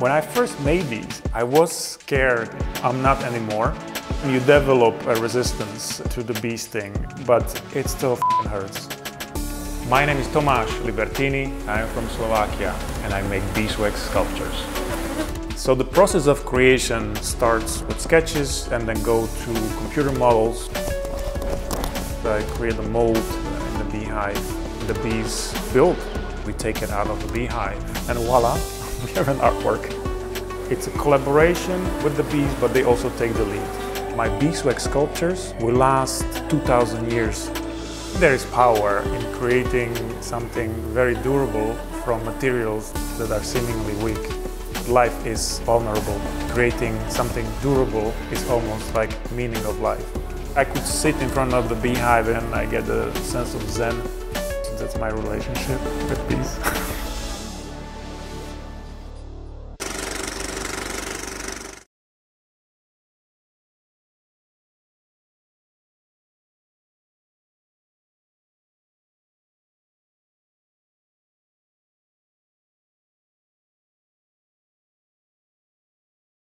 When I first made these, I was scared. I'm not anymore. You develop a resistance to the bee sting, but it still f***ing hurts. My name is Tomas Libertiny. I'm from Slovakia and I make beeswax sculptures. So the process of creation starts with sketches and then go to computer models. I create a mold in the beehive. The bees build. We take it out of the beehive and voila, we have an artwork. It's a collaboration with the bees, but they also take the lead. My beeswax sculptures will last 2,000 years. There is power in creating something very durable from materials that are seemingly weak. Life is vulnerable. Creating something durable is almost like the meaning of life. I could sit in front of the beehive and I get a sense of zen. That's my relationship with bees.